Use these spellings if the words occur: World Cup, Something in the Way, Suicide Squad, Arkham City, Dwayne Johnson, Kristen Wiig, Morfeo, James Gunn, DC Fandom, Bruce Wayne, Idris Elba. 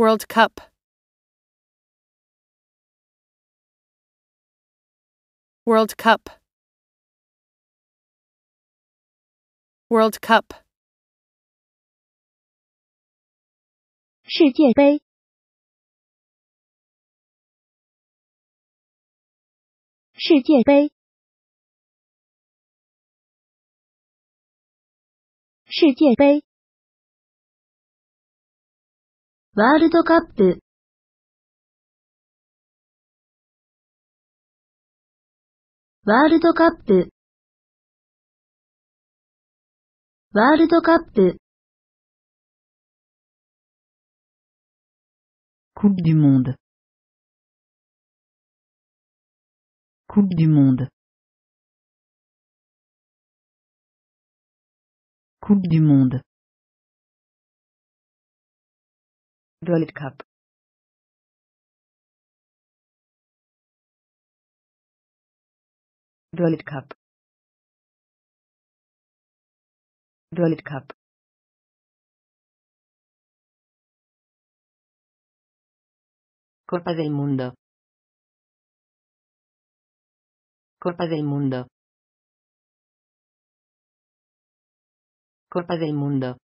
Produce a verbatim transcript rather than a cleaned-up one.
World Cup. World Cup. World Cup. 世界杯 世界杯 世界杯 ワールドカップ ワールドカップ ワールドカップ Coupe du monde. Coupe du monde. Coupe du monde. World Cup. World Cup. World Cup. Copa del Mundo. Copa del Mundo. Copa del Mundo.